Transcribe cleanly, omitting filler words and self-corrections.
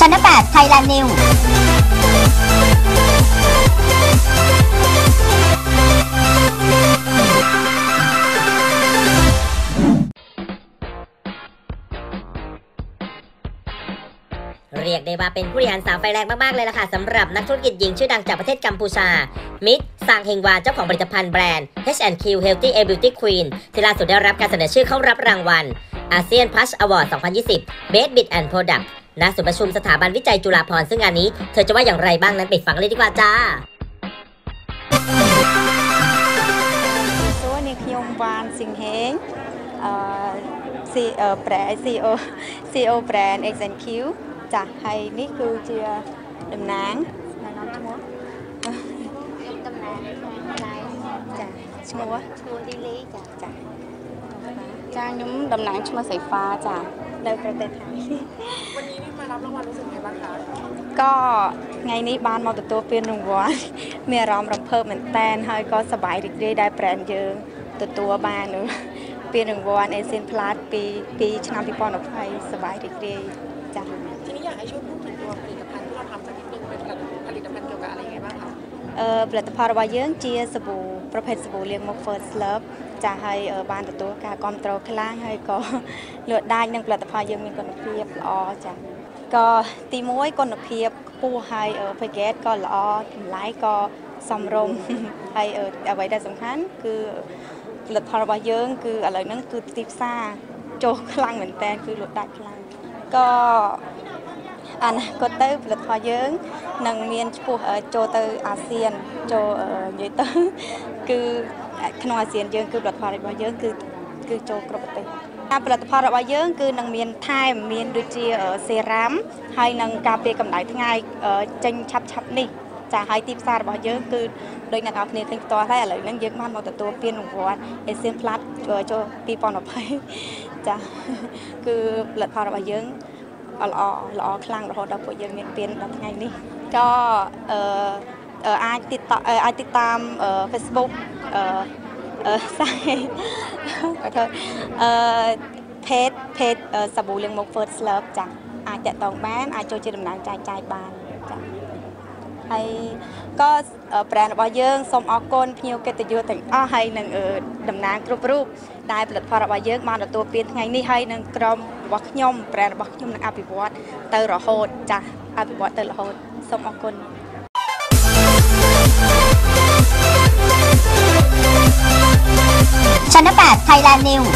Channel 8 Thailand News เรียกได้ว่าเป็นผู้บริหารสาวไฟแรงมากๆเลยล่ะค่ะสำหรับนักธุรกิจหญิงชื่อดังจากประเทศกัมพูชามิตรซางเฮงวาเจ้าของผลิตภัณฑ์แบรนด์ H&Q Healthy A Beauty Queen ที่ล่าสุดได้รับการเสนอชื่อเข้ารับรางวัล ASEAN Plus Award 2020 Best Bid and Product ณ ศูนย์ประชุมสถาบันวิจัยจุฬาภรณ์ซึ่งงานนี้เธอจะว่าอย่างไรบ้างนั้นไปฟังเลยดีกว่าจ้าโซนิคยงวานสิงเฮงCEO แบรนด์ H&Q จ้ะให้นี่คือเจียดำนางชัวชัวดีเลยจ้ะจ้างยุ้มดำน้ำชัวใส่ฟ้าจ้ะได้ประเทศไทยวันนี้นี่มารับรางวัลรู้สึกไงบ้างคะก็ไงนี้บ้านมาตัวเปลี่ยนรางวัลเมียร้องรำเพิ่มเหมือนแตนให้ก็สบายดีได้แบรนด์เยอะตัวบ้านหนูเปลี่ยนรางวัลเอเชียนพลัสปีชนะพี่ปอนอภัยสบายดีจ้ะทีนี้อยากให้ช่วยพูดถึงตัวผลิตภัณฑ์ที่เราทำจากที่เป็นผลิตภัณฑ์เกี่ยวกับอะไรไงบ้างคะผลิตภัณฑ์ระบายเยื่อเจียสบู่ประเภทสบู่เลี้ยงมก First Love จะให้บานตัวการกอมตรคล้างให้ก็เลือดได้ดังผลิตภัณฑ์ยังมีคุณภาพอ๋อจ้ะก็ตีม้วยคุณภาพปูให้แพ็กเกจก็อ๋อไลก็สำรมให้เอาไว้ได้สำคัญคือผลิตภัณฑ์ระบายเยื่อคืออะไรนั่นคือติปซ่าโจคลังเหมือนแตนคือเลือดได้คลังก็อันก็เติมผลิตภัณฑ์เยอะหนังเมียนปูโจเตอร์อาเซียนโจยุยเตอร์คือขนมอาเซียนเยอะคือผลิตภัณฑ์ระบายเยอะคือโจกรอบเตยการผลิตภัณฑ์ระบายเยอะคือหนังเมียนไทยเมียนดูจีเซรัมให้หนังกาเปกำไรทั้งไงจังชับนี่จะให้ติปซาระบายเยอะคือโดยหนังเอาเนื้อขึ้นตัวได้อะไรนั่งเยอะมากมองแต่ตัวเปลี่ยนหนุ่มวัวเอเซียนพลัสโจปีปอนออกไปจะคือผลิตภัณฑ์ระบายเยอะอ๋อคลังเราได้ผลยังเปลี่ยนแบบไงนี่ก็อาติดตามFacebook เพจสบู่เลี้ยงมก First Love จ้ะอาจจะต้องแบนอาจจะดำเนินการจ่ายบานจ้ะให้ก็แบรนด์ว่าเยื่อสมออกก้นพิวเกตยูแต่อ้อให้หนึ่งดำนางกรุบรูปได้ผลิตภัณฑ์ว่าเยื่อมาตัวเปลี่ยนไงนี่ให้หนึ่งกรมวักยมแบรนด์วักยมนักอภิวัตเตอร์ระโหดจ้ะอภิวัตเตอร์ระโหดสมออกก้นChannel 8 Thailand News